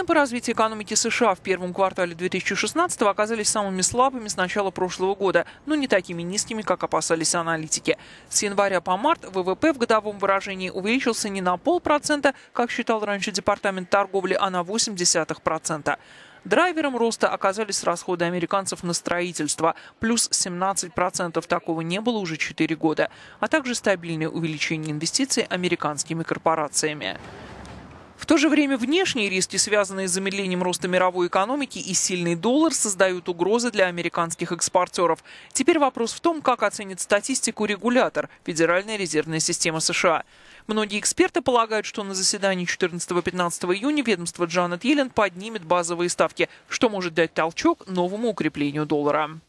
Темпы развития экономики США в первом квартале 2016 оказались самыми слабыми с начала прошлого года, но не такими низкими, как опасались аналитики. С января по март ВВП в годовом выражении увеличился не на 0,5%, как считал раньше Департамент торговли, а на 0,8%. Драйвером роста оказались расходы американцев на строительство – плюс 17%, такого не было уже 4 года, а также стабильное увеличение инвестиций американскими корпорациями. В то же время внешние риски, связанные с замедлением роста мировой экономики и сильный доллар, создают угрозы для американских экспортеров. Теперь вопрос в том, как оценит статистику регулятор – Федеральная резервная система США. Многие эксперты полагают, что на заседании 14-15 июня ведомство Джанет Йеллен поднимет базовые ставки, что может дать толчок новому укреплению доллара.